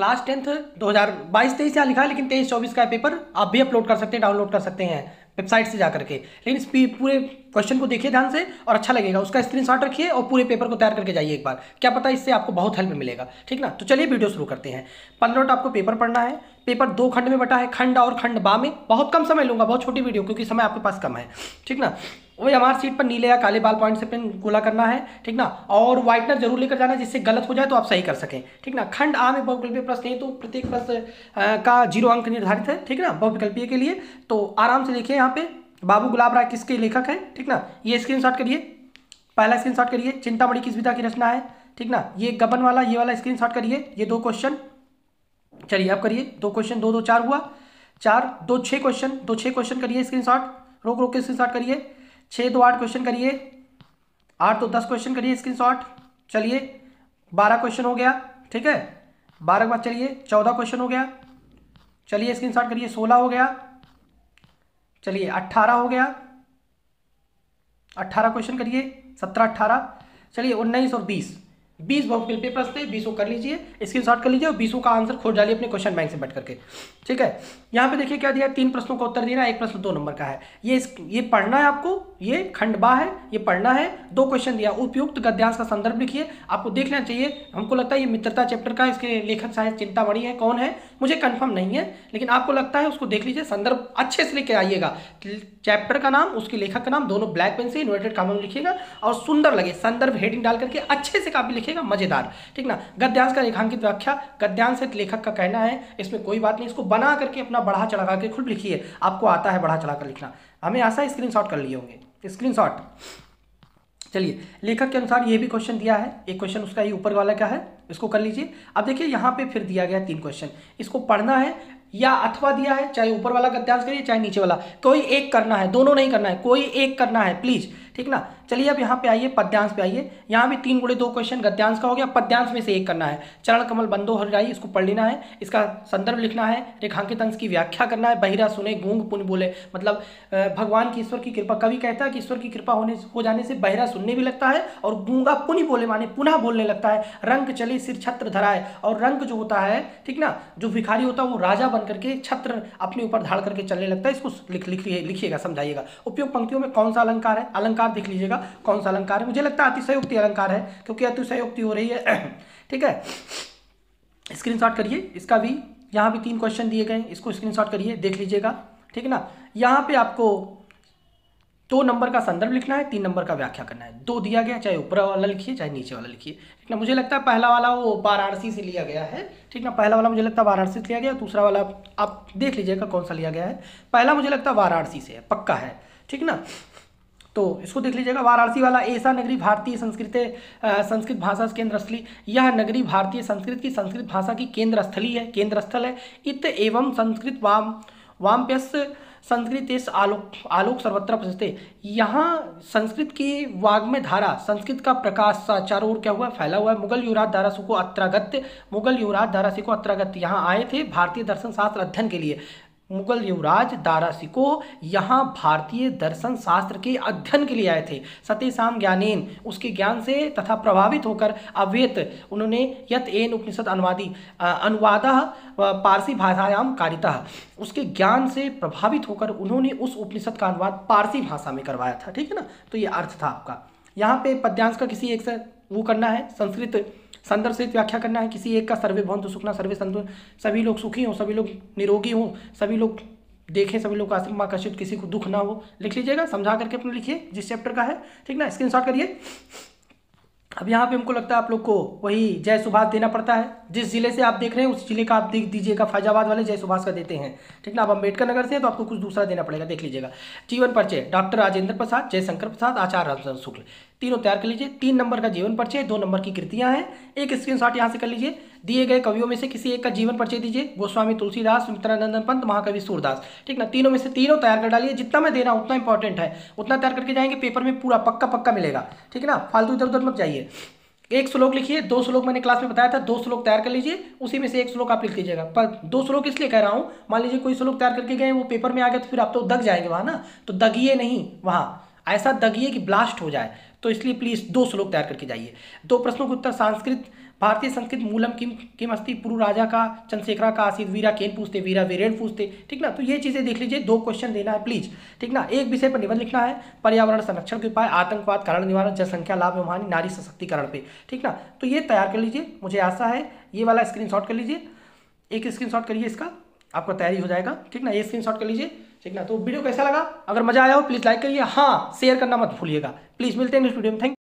Class 10th 2022-23 यहाँ लिखा है, लेकिन 23-24 का पेपर आप भी अपलोड कर सकते हैं, डाउनलोड कर सकते हैं वेबसाइट से जा करके। लेकिन इस पूरे क्वेश्चन को देखिए ध्यान से और अच्छा लगेगा, उसका स्क्रीनशॉट रखिए और पूरे पेपर को तैयार करके जाइए एक बार, क्या पता इससे आपको बहुत हेल्प मिलेगा, ठीक ना। तो चलिए वीडियो शुरू करते हैं। 15 मिनट आपको पेपर पढ़ना है। पेपर 2 खंड में बटा है, खंड और खंड बा में। बहुत कम समय लूँगा, बहुत छोटी वीडियो, क्योंकि समय आपके पास कम है, ठीक ना। वही हमारे सीट पर नीले या काले बाल पॉइंट से पेन गोला करना है, ठीक ना। और व्हाइटनर जरूर लेकर जाना, जिससे गलत हो जाए तो आप सही कर सकें, ठीक ना। खंड आ में बहुविकल्पीय प्रश्न नहीं तो प्रत्येक प्रश्न का 0 अंक निर्धारित है, ठीक ना, बहुविकल्पीय के लिए। तो आराम से देखिए, यहाँ पे बाबू गुलाब राय किसके लेखक हैं, ठीक ना। ये स्क्रीनशॉट करिए, पहला स्क्रीनशॉट करिए। चिंतामणि किस विधा की रचना है, ठीक ना। ये गबन वाला, ये वाला स्क्रीनशॉट करिए। ये 2 क्वेश्चन, चलिए आप करिए 2 क्वेश्चन, 2 2 4 हुआ, 4 2 6 क्वेश्चन, 2 6 क्वेश्चन करिए। स्क्रीनशॉट रोक रोक के स्क्रीनशॉट करिए। 6 2 8 क्वेश्चन करिए, 8 2 10 क्वेश्चन करिए स्क्रीनशॉट। चलिए 12 क्वेश्चन हो गया, ठीक है। 12 के बाद चलिए 14 क्वेश्चन हो गया, चलिए स्क्रीनशॉट करिए। 16 हो गया, चलिए 18 हो गया, 18 क्वेश्चन करिए। 17 18, चलिए 19 और 20, 20 बहुविकल्पीय प्रश्न थे, 20 को कर लीजिए, स्क्रीनशॉट कर लीजिए और 20 का आंसर खोज डालिए अपने क्वेश्चन बैंक से बैठ करके, ठीक है। यहाँ पे देखिए क्या दिया, 3 प्रश्नों का उत्तर देना है, 1 प्रश्न 2 नंबर का है। ये पढ़ना है आपको, ये खंडबा है, ये पढ़ना है। 2 क्वेश्चन दिया, उपयुक्त गद्यांश का संदर्भ लिखिए। आपको देख लेना चाहिए, हमको लगता है ये मित्रता चैप्टर का, इसके लेखक शायद चिंतामणि है, कौन है मुझे कन्फर्म नहीं है, लेकिन आपको लगता है उसको देख लीजिए। संदर्भ अच्छे से लेकर आइएगा, चैप्टर का नाम, उसके लेखक का नाम, दोनों ब्लैक पेन से इन्वर्टेड कॉमा में लिखिएगा और सुंदर लगे संदर्भ हेडिंग डाल करके अच्छे से काफी लिखेगा, मजेदार, ठीक ना। गद्यांश का रेखांकित व्याख्या, गद्यांश लेखक का कहना है, इसमें कोई बात नहीं, इसको बना करके अपना बढ़ा चढ़ा के खुद लिखिए। आपको आता है बढ़ा चढ़ा कर लिखना, हमें आशा है स्क्रीनशॉट कर लिए होंगे, स्क्रीनशॉट। चलिए लेखक के अनुसार ये भी क्वेश्चन दिया है, 1 क्वेश्चन उसका ही ऊपर वाला का है, इसको कर लीजिए। अब देखिए यहाँ पे फिर दिया गया 3 क्वेश्चन, इसको पढ़ना है या अथवा दिया है, चाहे ऊपर वाला गद्यांश करिए चाहे नीचे वाला, कोई एक करना है, दोनों नहीं करना है, कोई एक करना है प्लीज, ठीक ना। चलिए अब यहाँ पे आइए, पद्यांश पे आइए। यहाँ भी 3 × 2 क्वेश्चन गद्यांश का हो गया, पद्यांश में से एक करना है। चरण कमल बंदो हरिराई, इसको पढ़ लेना है, इसका संदर्भ लिखना है, रेखांकित अंश की व्याख्या करना है। बहिरा सुने गूंग पुण्य बोले, मतलब भगवान की, ईश्वर की कृपा, कवि कहता है कि ईश्वर की कृपा हो जाने से बहिरा सुनने भी लगता है और गूंगा पुण्य बोले माने पुनः बोलने लगता है। रंग चले सिर छत्र धराए, और रंग जो होता है, ठीक ना, जो भिखारी होता है वो राजा बन करके छत्र अपने ऊपर धाड़ करके चलने लगता है। इसको लिखिएगा, समझाइएगा। उपयुक्त पंक्तियों में कौन सा अलंकार है, अलंकार देख लीजिएगा, कौन सा अलंकार है। मुझे लगता है अतिशयोक्ति अलंकार है, क्योंकि अतिशयोक्ति हो रही है, ठीक है। स्क्रीनशॉट करिए इसका भी। यहाँ भी 3 क्वेश्चन दिए गए, इसको स्क्रीनशॉट करिए, देख लीजिएगा, ठीक है ना। यहाँ पे आपको 2 नंबर का संदर्भ लिखना है, 3 नंबर का व्याख्या करना है। 2 दिया गया, चाहे ऊपर वाला लिखिए चाहे नीचे वाला लिखिए, ठीक ना। मुझे लगता है पहला वाला वो वाराणसी से लिया गया है, ठीक ना, पहला वाला मुझे लगता है वाराणसी से लिया गया, दूसरा वाला आप देख लीजिएगा कौन सा लिया गया है। पहला मुझे लगता है वाराणसी से है, पक्का है, ठीक ना, तो इसको देख लीजिएगा। वाराणसी वाला, ऐसा नगरी भारतीय संस्कृत भाषा केंद्र स्थली, यह नगरी भारतीय संस्कृत की, संस्कृत भाषा की केंद्र स्थली है, केंद्र स्थल है। इत एवं संस्कृत वामप्यस्य संस्कृत आलोक सर्वत्र प्रशस्ते, यहाँ संस्कृत की वाग्मय धारा, संस्कृत का प्रकाश सा चारों ओर क्या हुआ, फैला हुआ है। मुगल युवराज दारा सिंह को अत्रागत्य, मुगल युवराज दारा सिंह को अत्रागत्य यहाँ आए थे भारतीय दर्शन शास्त्र अध्ययन के लिए। मुगल युवराज दारा सिंह को यहाँ भारतीय दर्शन शास्त्र के अध्ययन के लिए आए थे। सतेशाम ज्ञानेन, उसके ज्ञान से तथा प्रभावित होकर अवेत, उन्होंने यत एन उपनिषद अनुवादी अनुवादः पारसी भाषायाम कारितः, उसके ज्ञान से प्रभावित होकर उन्होंने उस उपनिषद का अनुवाद पारसी भाषा में करवाया था, ठीक है ना। तो ये अर्थ था आपका। यहाँ पे पद्यांश का किसी एक से वो करना है, संस्कृत संदर्भ से व्याख्या करना है किसी एक का। सर्वे भवन्तु सुखिनः सर्वे सन्तु, सभी लोग सुखी हों, सभी लोग निरोगी हों, सभी लोग देखें, सभी लोग आश्रम आकर्षित, किसी को दुख ना हो, लिख लीजिएगा, समझा करके अपने लिखिए जिस चैप्टर का है, ठीक ना। स्क्रीनशॉट करिए। अब यहाँ पे हमको लगता है आप लोग को वही जय सुभाष देना पड़ता है, जिस जिले से आप देख रहे हैं उस जिले का आप देख दीजिएगा, फैजाबाद वाले जय सुभाष का देते हैं, ठीक ना। आप अम्बेडकर नगर से हैं तो आपको कुछ दूसरा देना पड़ेगा, देख लीजिएगा। जीवन परिचय, डॉक्टर राजेंद्र प्रसाद, जयशंकर प्रसाद, आचार्य रामचंद्र शुक्ल, तीनों तैयार कर लीजिए। 3 नंबर का जीवन परिचय, 2 नंबर की कृतियाँ हैं। एक स्क्रीनशॉट यहाँ से कर लीजिए। दिए गए कवियों में से किसी एक का जीवन परिचय दीजिए, गोस्वामी तुलसीदास, सुमित्रानंदन पंत, महाकवि सूरदास, ठीक ना। तीनों में से तीनों तैयार कर डालिए, जितना मैं दे रहा हूँ उतना इंपॉर्टेंट है, उतना तैयार करके जाएंगे, पेपर में पूरा पक्का मिलेगा, ठीक है ना। फालतू इधर उधर मत जाइए। 1 श्लोक लिखिए, 2 श्लोक मैंने क्लास में बताया था, 2 श्लोक तैयार कर लीजिए, उसी में से 1 श्लोक आप लिख लीजिएगा। पर 2 श्लोक इसलिए कह रहा हूँ, मान लीजिए कोई श्लोक तैयार करके गए, वो पेपर में आ गए तो फिर आप तो दग जाएंगे वहाँ ना, तो दगिए नहीं वहाँ, ऐसा दगिए कि ब्लास्ट हो जाए। तो इसलिए प्लीज़ 2 श्लोक तैयार करके जाइए। 2 प्रश्नों के उत्तर संस्कृत भारतीय संस्कृत मूलम किम अस्ति, पुरु राजा का, चंद्रशेखरा का आसीत, वीरा केन पूछते, वीरा वीरेन पूछते, ठीक ना। तो ये चीज़ें देख लीजिए, 2 क्वेश्चन देना है प्लीज़, ठीक ना। एक विषय पर निबंध लिखना है, पर्यावरण संरक्षण के उपाय, आतंकवाद कारण निवारण, जनसंख्या लाभ एवं हानि, नारी सशक्तिकरण पे, ठीक ना। तो ये तैयार कर लीजिए, मुझे आशा है ये वाला स्क्रीनशॉट कर लीजिए, एक स्क्रीनशॉट करिए इसका, आपका तैयारी हो जाएगा, ठीक ना। ये स्क्रीनशॉट कर लीजिए, ठीक ना। तो वीडियो कैसा लगा, अगर मजा आया हो प्लीज़ लाइक करिए, हाँ शेयर करना मत भूलिएगा। प्लीज़ मिलते हैं नेक्स्ट वीडियो में, थैंक